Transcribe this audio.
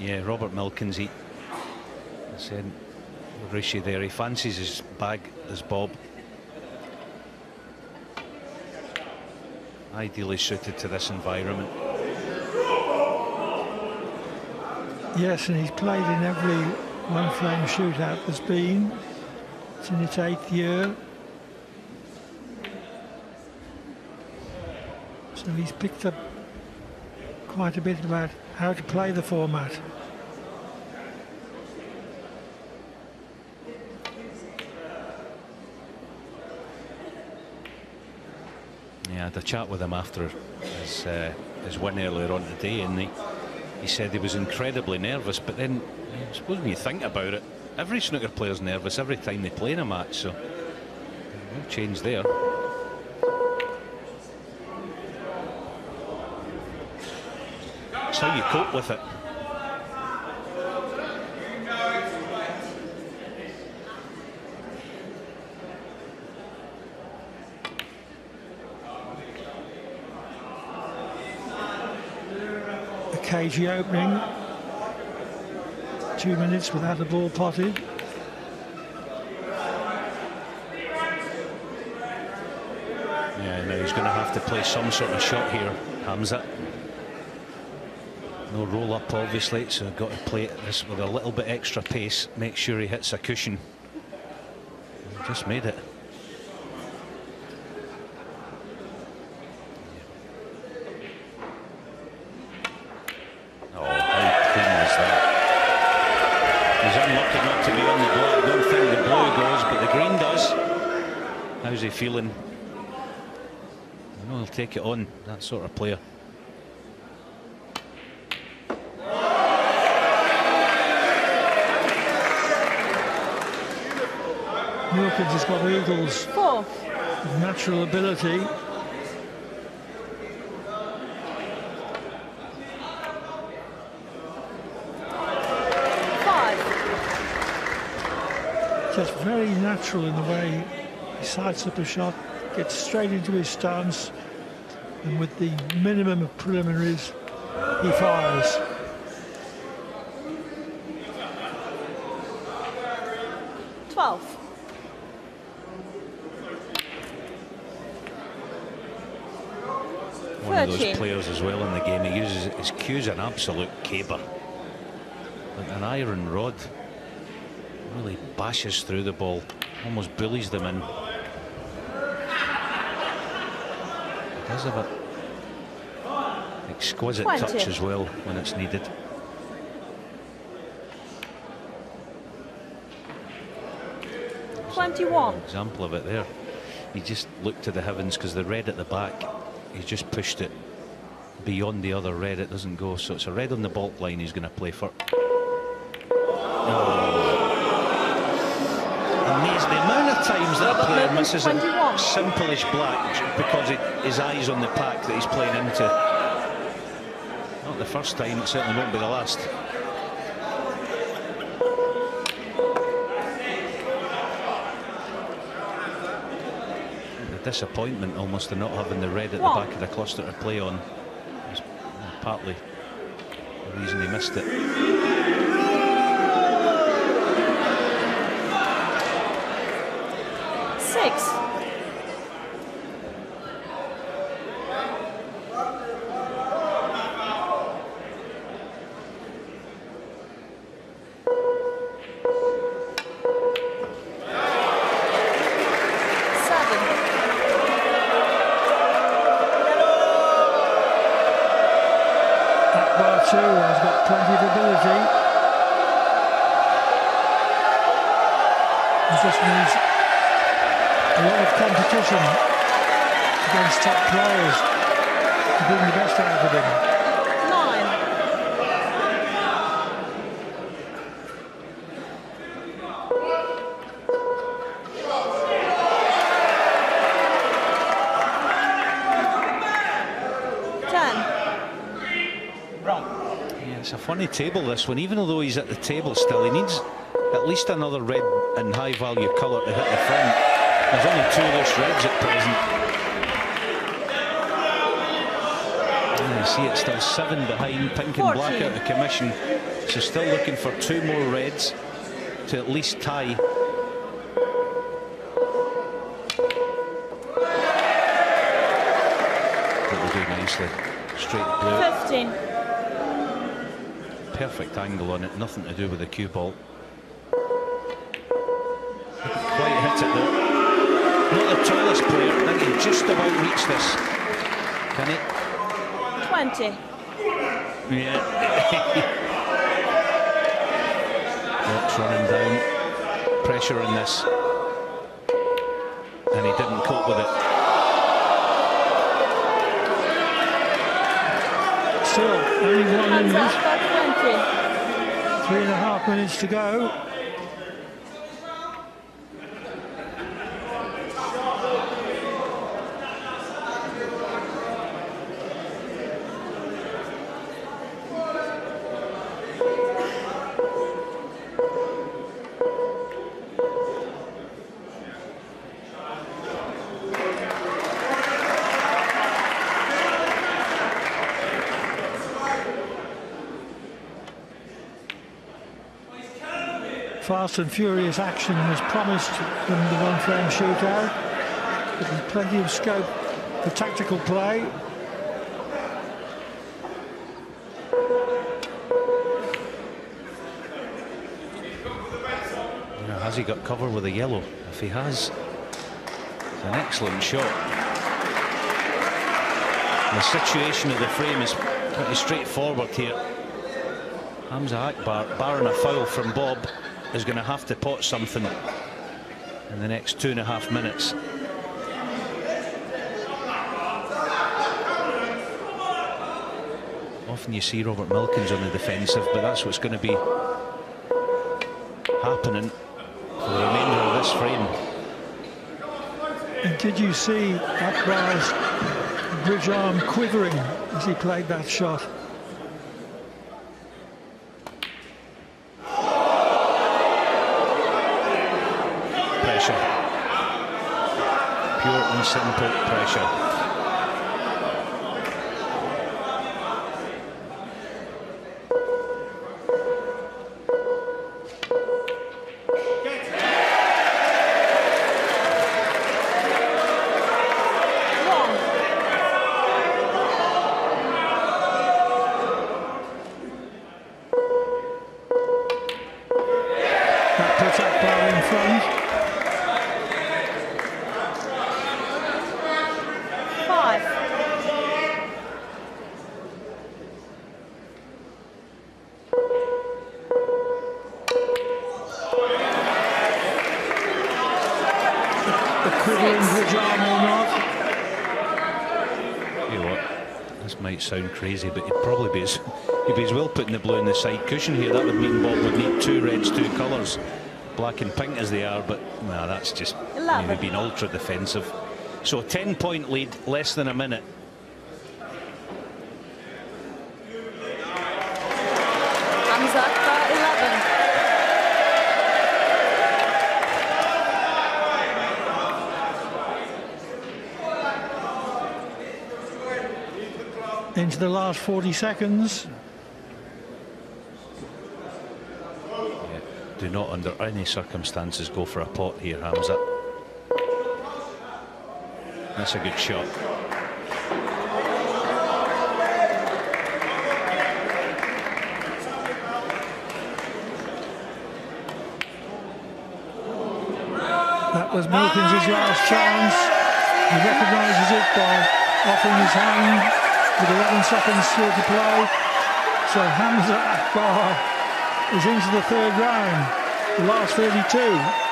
Yeah, Robert Milkins, he said Rishi there, he fancies his bag as Bob. Ideally suited to this environment. Yes, and he's played in every one-frame shootout there's been. It's in its 8th year. So he's picked up quite a bit about how to play the format. Yeah, I had a chat with him after his win earlier on today, and he said he was incredibly nervous, but then I suppose when you think about it, every snooker player's nervous every time they play in a match, so no change there. It's how you cope with it. Cagey opening, 2 minutes without the ball potted. Yeah, now he's going to have to play some sort of shot here, Hamza. No roll up obviously, so got to play this with a little bit extra pace, make sure he hits a cushion. Just made it. How's he feeling? I know he'll take it on, that sort of player. Milkins has got eagles of natural ability. Just very natural in the way he sights up a shot, gets straight into his stance, and with the minimum of preliminaries, he fires. One of those players as well in the game, he uses his cues an absolute caber, like an iron rod. Really bashes through the ball, almost bullies them in. He does have an exquisite touch as well when it's needed. There's 21. An example of it there. He just looked to the heavens because the red at the back, he just pushed it beyond the other red. It doesn't go, so it's a red on the balk line he's going to play for. The amount of times that player misses a simple-ish black because his eyes on the pack that he's playing into. Not the first time, it certainly won't be the last. The disappointment almost of not having the red at the back of the cluster to play on is partly the reason he missed it. Akbar too has got plenty of ability. He just needs a lot of competition against top players to bring the best out of him. 9. 10. Yeah, it's a funny table this one. Even though he's at the table still, he needs at least another red and high value colour to hit the front. There's only 2 of those reds at present. And you see it's still 7 behind, pink and black out of commission. She's still looking for two more reds to at least tie. That will do nicely. Straight blue. 15. Perfect angle on it, nothing to do with the cue ball. Quite hit it there. Not the tallest player, I think he just about reached this. Can it? 20. Yeah. That's running down. Pressure on this. And he didn't cope with it. So, only 1 minute, 3.5 minutes to go. Fast and furious action was promised in the one-frame shootout. There was plenty of scope for tactical play. Now, has he got cover with a yellow? If he has, it's an excellent shot. The situation of the frame is pretty straightforward here. Hamza Akbar, barring a foul from Bob, is going to have to pot something in the next 2.5 minutes. Often you see Robert Milkins on the defensive, but that's what's going to be happening for the remainder of this frame. And did you see Akbar's bridge arm quivering as he played that shot? Pure and simple pressure. That puts that ball in front. Sound crazy, but he'd probably be as, he'd be as well putting the blue in the side cushion here. That would mean Bob would need two reds, two colours, black and pink as they are, but nah, that's just maybe being ultra defensive. So a 10-point lead, less than a minute. Hamza Akbar 11. Into the last 40 seconds. Yeah, do not under any circumstances go for a pot here, Hamza. That's a good shot. That was Milkins' last chance. He recognises it by offering his hand. With 11 seconds still to play, so Hamza Akbar is into the third round, the last 32.